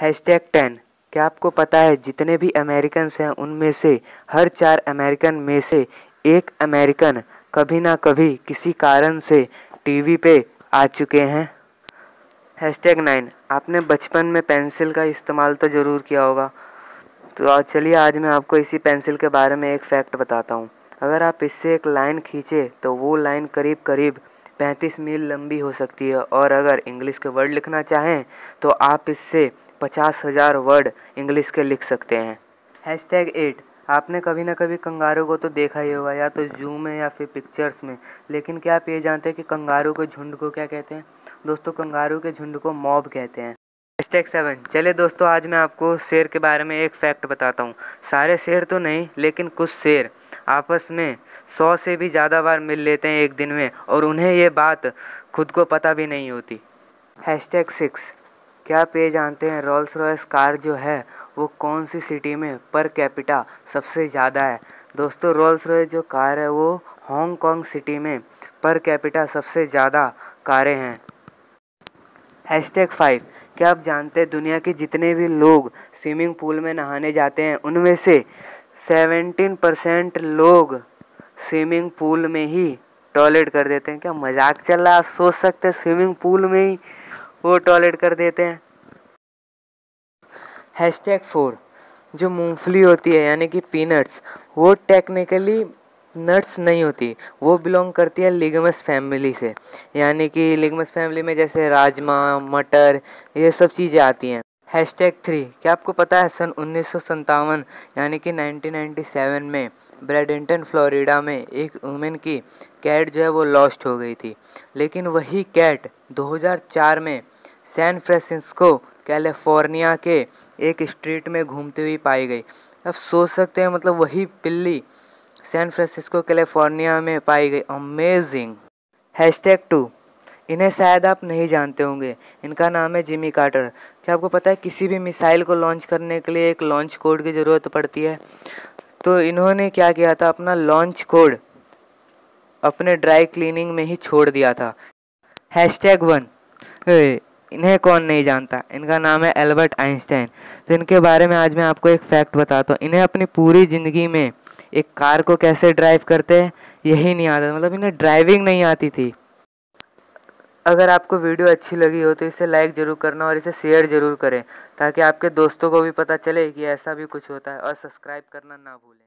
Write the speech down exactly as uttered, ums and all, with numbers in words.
Hashtag ten. क्या आपको पता है जितने भी अमेरिकन हैं उनमें से हर चार अमेरिकन में से एक अमेरिकन कभी ना कभी किसी कारण से टीवी पे आ चुके हैं। Hashtag nine. आपने बचपन में पेंसिल का इस्तेमाल तो ज़रूर किया होगा, तो चलिए आज मैं आपको इसी पेंसिल के बारे में एक फैक्ट बताता हूँ। अगर आप इससे एक लाइन खींचे तो वो लाइन करीब करीब पैंतीस मील लंबी हो सकती है, और अगर इंग्लिश के वर्ड लिखना चाहें तो आप इससे पचास हज़ार वर्ड इंग्लिश के लिख सकते हैं। Hashtag eight. आपने कभी ना कभी कंगारू को तो देखा ही होगा, या तो जू में या फिर पिक्चर्स में, लेकिन क्या आप ये जानते हैं कि कंगारू के झुंड को क्या कहते हैं? दोस्तों, कंगारू के झुंड को मॉब कहते हैं। Hashtag seven. चलिए दोस्तों, आज मैं आपको शेर के बारे में एक फैक्ट बताता हूँ। सारे शेर तो नहीं, लेकिन कुछ शेर आपस में सौ से भी ज़्यादा बार मिल लेते हैं एक दिन में, और उन्हें ये बात खुद को पता भी नहीं होती। Hashtag six. क्या आप ये जानते हैं रोल्स रॉयस कार जो है वो कौन सी सिटी में पर कैपिटा सबसे ज़्यादा है? दोस्तों, रोल्स रॉयस जो कार है वो हांगकांग सिटी में पर कैपिटा सबसे ज़्यादा कारें हैं। Hashtag five. क्या आप जानते हैं दुनिया के जितने भी लोग स्विमिंग पूल में नहाने जाते हैं उनमें से सेवेंटीन परसेंट लोग स्विमिंग पूल में ही टॉयलेट कर देते हैं? क्या मजाक चल रहा है? आप सोच सकते हैं, स्विमिंग पूल में ही वो टॉयलेट कर देते हैं। Hashtag four. जो मूंगफली होती है यानी कि पीनट्स, वो टेक्निकली नट्स नहीं होती, वो बिलोंग करती है लिगमस फैमिली से, यानी कि लिगमस फैमिली में जैसे राजमा, मटर, ये सब चीज़ें आती हैं। Hashtag three. क्या आपको पता है सन उन्नीस सौ सत्तावन यानी कि नाइनटीन नाइन्टी सेवन में ब्रेडेंटन फ्लोरिडा में एक वुमेन की कैट जो है वो लॉस्ट हो गई थी, लेकिन वही कैट दो हज़ार चार में सैन फ्रांसिस्को कैलिफोर्निया के एक स्ट्रीट में घूमती हुई पाई गई। अब सोच सकते हैं, मतलब वही बिल्ली सैन फ्रांसिस्को कैलिफोर्निया में पाई गई। अमेजिंग। Hashtag two. इन्हें शायद आप नहीं जानते होंगे, इनका नाम है जिमी कार्टर। क्या आपको पता है किसी भी मिसाइल को लॉन्च करने के लिए एक लॉन्च कोड की ज़रूरत पड़ती है? तो इन्होंने क्या किया था, अपना लॉन्च कोड अपने ड्राई क्लीनिंग में ही छोड़ दिया था। Hashtag one. इन्हें कौन नहीं जानता? इनका नाम है एल्बर्ट आइंस्टाइन। तो इनके बारे में आज मैं आपको एक फैक्ट बताता हूँ। इन्हें अपनी पूरी ज़िंदगी में एक कार को कैसे ड्राइव करते हैं यही नहीं आता, मतलब इन्हें ड्राइविंग नहीं आती थी। अगर आपको वीडियो अच्छी लगी हो तो इसे लाइक ज़रूर करना और इसे शेयर ज़रूर करें, ताकि आपके दोस्तों को भी पता चले कि ऐसा भी कुछ होता है, और सब्सक्राइब करना ना भूलें।